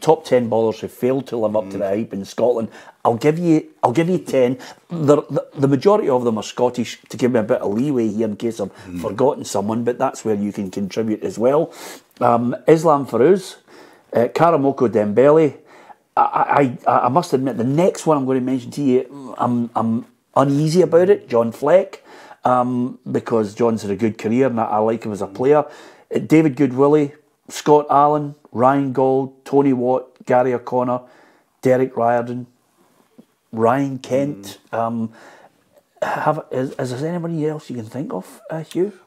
Top 10 ballers who failed to live up to the hype in Scotland. I'll give you 10. The majority of them are Scottish, to give me a bit of leeway here in case I've forgotten someone, but that's where you can contribute as well. Islam Feruz, Karamoko Dembélé. I must admit, the next one I'm going to mention to you, I'm uneasy about it, John Fleck, because John's had a good career and I like him as a player. David Goodwillie, Scott Allen, Ryan Gauld, Tony Watt, Gary O'Connor, Derek Riordan, Ryan Kent. Is there anybody else you can think of, Hugh?